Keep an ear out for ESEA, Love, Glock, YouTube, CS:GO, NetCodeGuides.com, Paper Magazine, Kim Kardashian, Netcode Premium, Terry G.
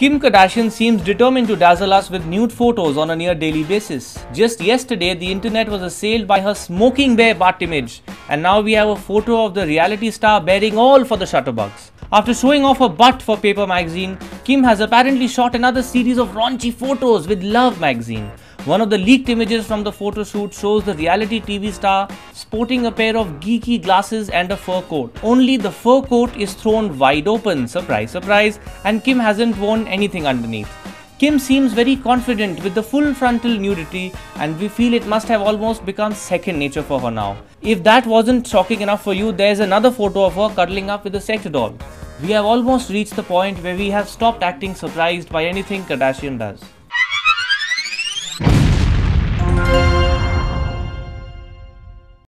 Kim Kardashian seems determined to dazzle us with nude photos on a near-daily basis. Just yesterday, the internet was assailed by her smoking bear butt image, and now we have a photo of the reality star bearing all for the shutterbugs. After showing off her butt for Paper Magazine, Kim has apparently shot another series of raunchy photos with Love Magazine. One of the leaked images from the photoshoot shows the reality TV star sporting a pair of geeky glasses and a fur coat. Only the fur coat is thrown wide open, surprise, surprise, and Kim hasn't worn anything underneath. Kim seems very confident with the full frontal nudity, and we feel it must have almost become second nature for her now. If that wasn't shocking enough for you, there's another photo of her cuddling up with a sex doll. We have almost reached the point where we have stopped acting surprised by anything Kardashian does.